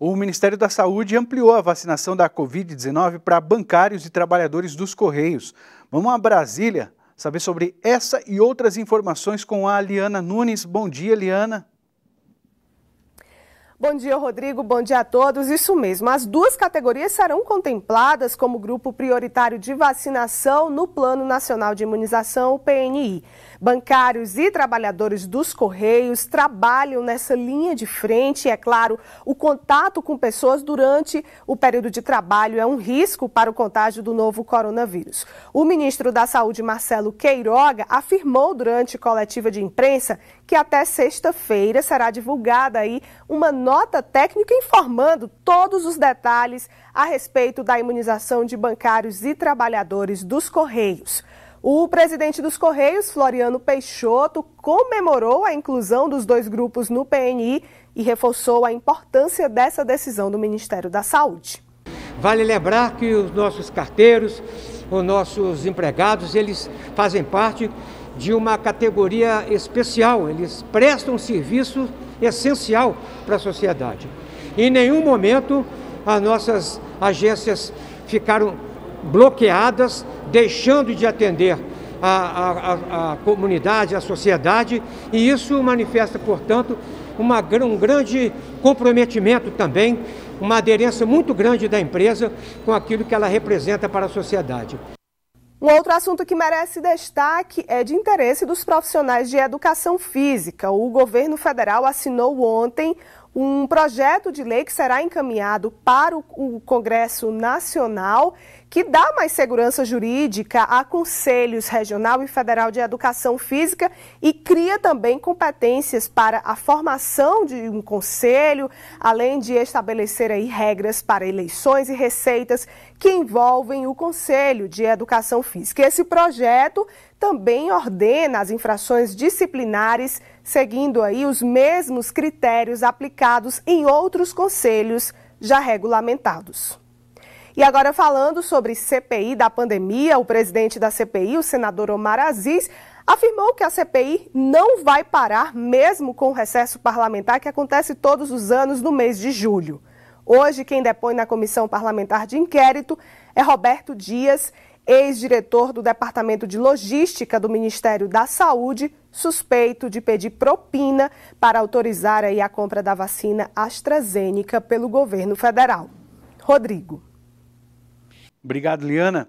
O Ministério da Saúde ampliou a vacinação da Covid-19 para bancários e trabalhadores dos Correios. Vamos a Brasília saber sobre essa e outras informações com a Liana Nunes. Bom dia, Liana. Bom dia, Rodrigo. Bom dia a todos. Isso mesmo, as duas categorias serão contempladas como grupo prioritário de vacinação no Plano Nacional de Imunização, o PNI. Bancários e trabalhadores dos Correios trabalham nessa linha de frente e, é claro, o contato com pessoas durante o período de trabalho é um risco para o contágio do novo coronavírus. O ministro da Saúde, Marcelo Queiroga, afirmou durante coletiva de imprensa que até sexta-feira será divulgada aí uma nota técnica informando todos os detalhes a respeito da imunização de bancários e trabalhadores dos Correios. O presidente dos Correios, Floriano Peixoto, comemorou a inclusão dos dois grupos no PNI e reforçou a importância dessa decisão do Ministério da Saúde. Vale lembrar que os nossos carteiros, os nossos empregados, eles fazem parte de uma categoria especial, eles prestam um serviço essencial para a sociedade. Em nenhum momento as nossas agências ficaram bloqueadas, deixando de atender a comunidade, a sociedade, e isso manifesta, portanto, um grande comprometimento também, uma aderência muito grande da empresa com aquilo que ela representa para a sociedade. Um outro assunto que merece destaque é de interesse dos profissionais de educação física. O governo federal assinou ontem um projeto de lei que será encaminhado para o Congresso Nacional, que dá mais segurança jurídica a conselhos regional e federal de educação física e cria também competências para a formação de um conselho, além de estabelecer aí regras para eleições e receitas que envolvem o Conselho de Educação Física. Esse projeto também ordena as infrações disciplinares, seguindo aí os mesmos critérios aplicados em outros conselhos já regulamentados. E agora, falando sobre CPI da pandemia, o presidente da CPI, o senador Omar Aziz, afirmou que a CPI não vai parar mesmo com o recesso parlamentar que acontece todos os anos no mês de julho. Hoje, quem depõe na Comissão Parlamentar de Inquérito é Roberto Dias, ex-diretor do Departamento de Logística do Ministério da Saúde, suspeito de pedir propina para autorizar aí a compra da vacina AstraZeneca pelo governo federal. Rodrigo. Obrigado, Liana.